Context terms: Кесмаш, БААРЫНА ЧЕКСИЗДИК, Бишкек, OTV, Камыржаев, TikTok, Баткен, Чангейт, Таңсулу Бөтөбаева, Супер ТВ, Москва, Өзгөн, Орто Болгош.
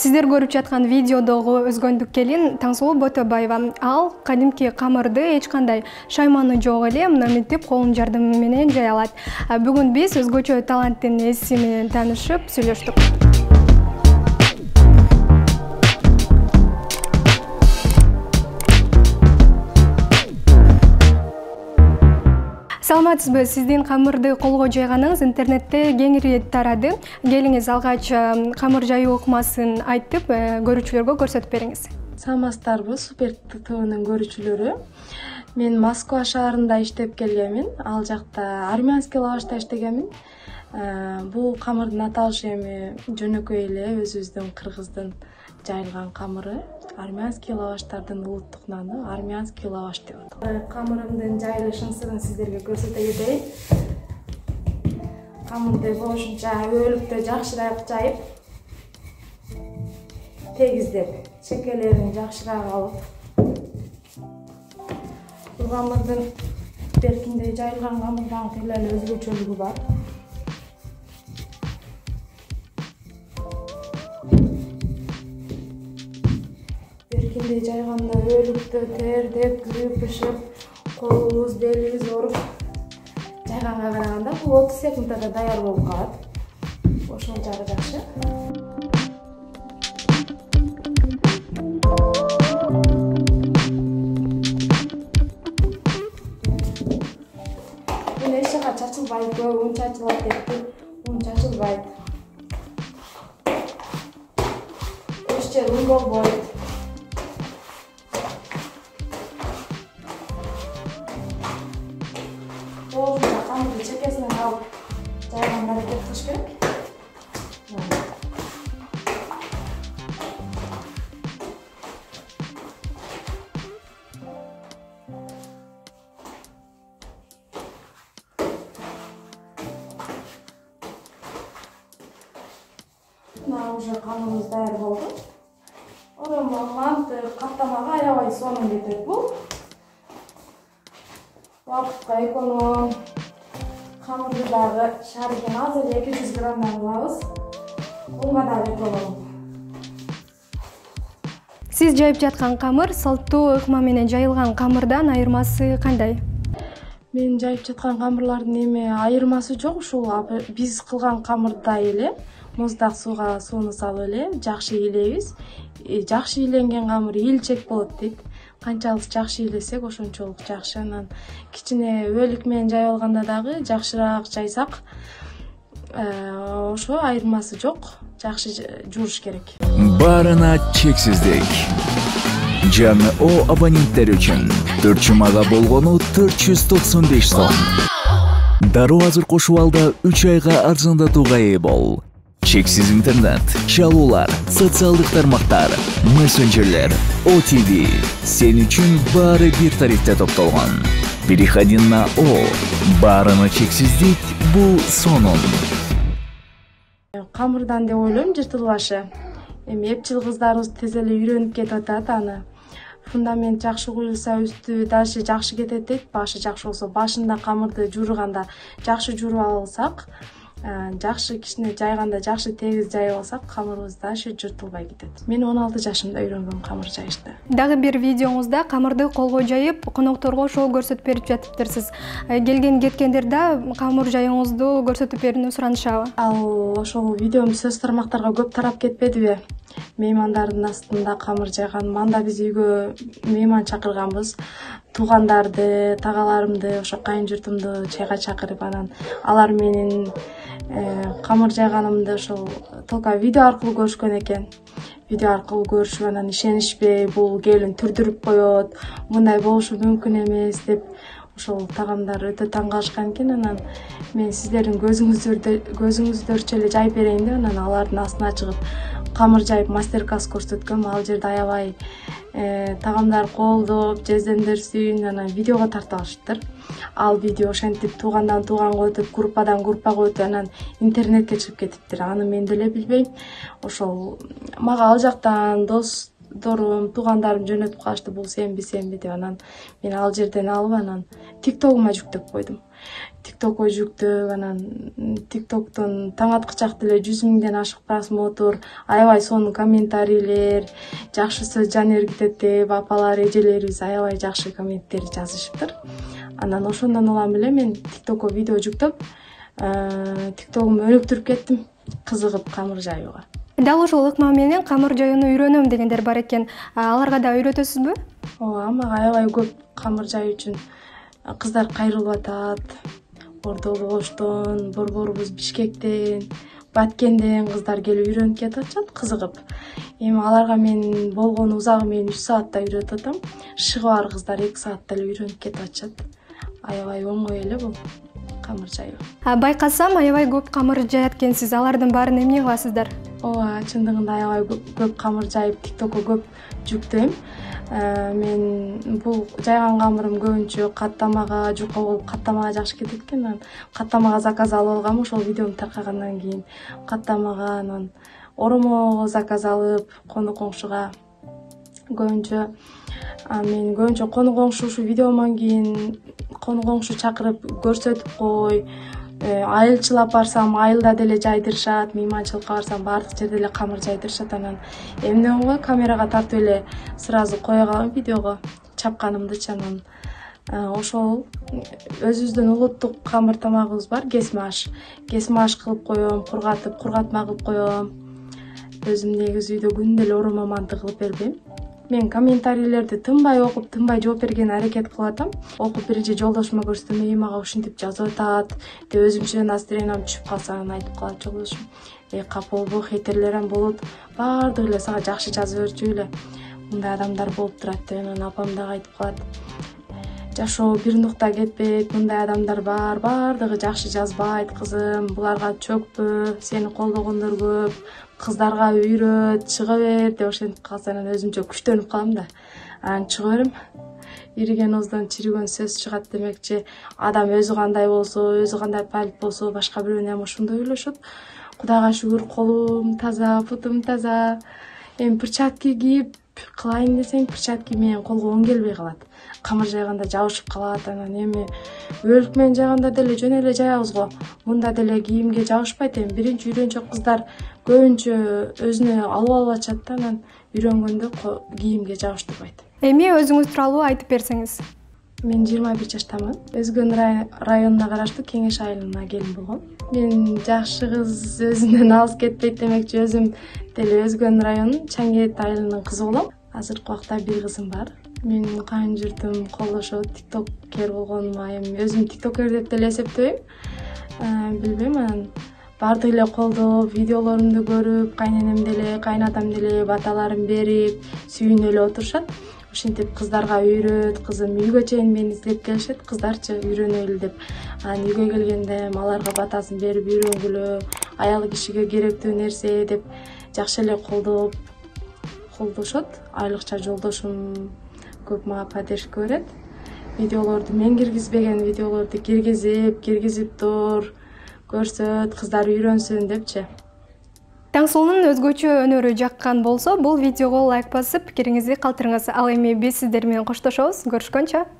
Sizler görüp жатқан видеодогу өзгөндүк келин Таңсулу Бөтөбаева ал кадимки камырды эч кандай шайманы жок эле мынаментип колун жардамы менен жай алат. Бүгүн биз өзгөчө таланттын ээси менен таанышып сүйлөштүк. Саламатсызбы, сиздин камырды колго жайганыңыз интернетте кеңири тарады. Келиңиз алгач камыр жайуу ыкмасын айтып, көрүүчүлөргө көрсөтүп бериңиз. Саламатсыздарбы, Супер ТВнин көрүүчүлөрү. Мен Москва шаарында иштеп келгенмин, ал жакта армянский лавашта иштегенмин. Бул камырдын аталышы эми жөнөкөй эле өзүбүздүн кыргыздын жайылган камыры. Armyanskiy lavaşlardan uluttuk nanı, Armyanskiy lavaş diyorduk. Kamırımdan cayılışın sırrını sizlerle görsete gideyim. Kamırda boşunca ölüpte cakşırayıp cayıp tegizlep, çekelerini cakşırayıp alıp bu kamırdan berkinde cayılgan kamırdan kirlerle özgü çölgü var. Şimdi cayğanda ölüptü, terdep, kürüp, pişip, kolumuz, belimiz orup cayğan'a karağında bu 30 sekundada dayar olup kalıp boşuna cayğıdaşı. Yine işe çaçıl bayıp, un çaçıl etti, un çaçıl bayıp. İşte un bol boyut. Уже қамымыз дайыр болды. Одан мантты қаптамаға аябай соның кетеді бұл. Уақытқа эконом. Қамырдағы шарығын азыр 200 граммдан қылауыз. Қолға да эконом. Сіз жайып жатқан қамыр салттуу ыкма менен жайылған қамырдан айырмасы қандай? Мен жайып жатқан қамырлардын эме айырмасы жок, ушул биз кылган камырдай эле муздак сууга сууну салып эле жакшы илейбиз. Жакшы иленген камыр илчек болот дейт. Канчалык жакшы илесек ошончолук жакшы. Анан кичине өлүк менен жайып алганда дагы жакшыраак жайсак, ошо айырмасы жок. Жакшы жууруш керек. Баарына чексиздик. Canlı o abonentler için 4 çumağa bolgonu 495 son. Daroo hazır koşuvalda 3 ayga arzandatууга ээ бол. Чексиз интернет, чалуулар, социалдык тармактар, мессенджерлер, OTV. Sen için баары bir tarifte топтолгон. Переходи на О. Баарына чексиздик бул сонун. Камырдан деп ойлойм жыртылбашы. Эми эпчил кыздарыбыз тез эле үйрөнүп кетип атат аны. Фундамент жакшы куюлса, үстү ташы жакшы кетет дейт. Башы жакшы болсо, башында камырды журганда жакшы журуп алсак, жакшы кишине жайганда жакшы тегиз жайып алсак, камырыбыз ташы жыртылбай кетет. Мен 16 жашымда үйрөнгөн камыр жайышты. Дагы бир видеоңузда камырды колго жайып, конокторго шоу көрсөтүп берип жатыптырсыз. Келген кеткендер да камыр жайыңызды көрсөтүп берүүнү суранышабы? Ал ошол видеом сөз тармактарга көп тарап кетпедиби? Меймандардын астында камыр жайган. Мында биз үйгө мейман чакырганбыз. Туугандарды, тагаларымды, ошо кайын журтумду чайга чакырып, анан алар менин камыр жайганымды ошол толка видео аркылуу көрүшкөн экен. Видео аркылуу көрүшүп, анан ишенишпей, бул келин түрдүрүп коёт, мындай болушу мүмкүн эмес деп ошол тагамдар өтө таң калышкан экен. Анан мен сиздердин көзүңүздөрчө эле жайып берейин деп, анан алардын астына чыгып камыр жайып мастер-класс көрсөткөм. Ал жерде аябай тагамдар колдоп, жездендирсин, анан видеого тарта алышыптыр. Ал видео ошентип туугандан тууганга өтүп, группадан группага өтүп, анан интернетке чыгып кетиптир. Аны мен деле билбейм. Ошол мага ал жактан досторум, туугандарым жөнөтүп калышты, бул сенби, сенби деп. Анан мен ал жерден алып, анан TikTok'uma жүктөп койдум. TikTok'a жүктөп, анан TikTok'tan таң аткычак деле 100 миңден ашык просмотр, аябай сонун комментарийлер, жакшысы жанэргитеп, апалар, эжелерибиз аябай жакшы комменттер жазышыптыр. Анан ошондон улам эле мен TikTok'a видео жүктөп, TikTok'um өнүктүрүп кеттим, кызыгып Камыржаевга. Дал ошол ыкма менен Камыржаевну үйрөнөм дегендер бар экен. Аларга да үйрөтөсүзбү? Ооба, мага аябай көп Камыржаев үчүн кыздар кайрылып атат. Орто Болгоштон, борборубуз Бишкектен, Баткенден кыздар келип үйрөнүп кетип атышат, кызыгып. Эми аларга мен болгон узагы менен 3 саатта үйрөтүп атам. Шыгар кыздар 2 саатта эле үйрөнүп кетип атышат. Аябай оңой эле бул Камыржаев. Байкасам, аябай көп Камыржаев экенсиз. Алардын баарын эмне кыласыздар? Ооба, чындыгында аябай көп Камыржаев TikTok'ко көп жүктөйм. Мен бул жайган камырым көбүнчө каттамага жука болуп, каттамага жакшы кетет экен. Анан каттамага заказ алып алгам, ошол видеом таркагандан кийин каттамага, анан оромого заказ алып, кону коңшуга көбүнчө мен көбүнчө кону коңшу ушу видеоман кийин кону коңшу чакырып көрсөтүп кой. Айылчылап барсам, айылда деле жайдырышат, мейманчылыкка барсам, баардык жерде эле камыр жайдырышат. Анан эмне болгон камерага тартып эле сразу кое калам видеого чапканымдыча. Анан ошол өзүбүздүн улуттук камыр тамагыбыз бар, кесмаш. Кесмаш кылып коем, кургатып, кургатма кылып коем. Өзүм негизи үйдө күндө эле оромаманды кылып бербейм. Мен комментарийлерди тынбай окуп, тынбай жооп берген аракет кылып атам. Окуп биринчи жолдошума көрсөтөм, "Эй, мага ушинтип жазып атат" деп өзүмчө настроением түшүп калса, айтып калат жолдошум. "Эй, капа болбо, хейтерлерим болот. Баардыгы эле сага жакшы жазып берчү эле. Мындай адамдар болуп турат" деп анан апам да айтып калат. "Жашоо бир нукта кетпейт, мындай адамдар бар, баардыгы жакшы жазбайт, кызым. Буларга чөкпө, сени колдогондор көп. Кыздарга үйрөт, чыга бер" деп ошентип калса, анан өзүмчө күчтөнүп калам да. Анан чыга берем. Ириген оздан чиригөн сөз чыгат демекчи. Адам өзү кандай болсо, өзү кандай палит болсо, башка бирөө менен ошондой үйлөшөт. Кудайга шүгүр, колум таза, путум таза. Эми перчатки кийип кылайын десең, перчатки менен колго оң келбей калат. Камыр жайганда жабышып калат. Анан эми өлүк менен жайганда деле жөн эле жайабыз го. Мында деле кийимге жабышпайт. Эми биринчи үйрөнчөк кыздар көбүнчө өзүнө алып атышат да, анан үйрөнгөндө кийимге жабыштырбайт. Эми өзүңүз тууралуу айтып берсеңиз? Мен 21 жаштамын. Өзгөн районуна караштуу Кеңеш айылына келин болгом. Мен жакшы кыз өзүнөн алыс кетпейт демекчи, өзүм деле Өзгөн районунун Чангейт айылынын кызы болом. Азыркы убакта бир кызым бар. Менин кайын журтум колдошот, TikTok'ер болгонума, эми өзүм TikTok'ер деп деле эсептейм. Билбейм, анан баардыгы эле колдоп, видеолорумду көрүп, кайненем деле, кайнатам деле баталарын берип, сүйүнүп эле отурушат. Ошентип кыздарга үйрөт, кызым үйгө чейин мени издеп келишет, кыздарчы үйрөнөлү деп. Анан үйгө келгенде аларга батасын берип үйрөнгүлө, аял кишиге керектүү нерсе деп жакшы эле колдоп, колдошот. Айлыкча жолдошум көп мага поддержка берет. Видеолорду мен киргизбеген видеолорду киргизип тур, көрсөт, кыздар үйрөнсүн депчи. Таңсулунун өзгөчө өнөрү жаккан болсо, бул видеого лайк басып, пикириңизди калтырыңыз. Ал эми биз сиздер менен коштошобуз. Көрүшкөнчө.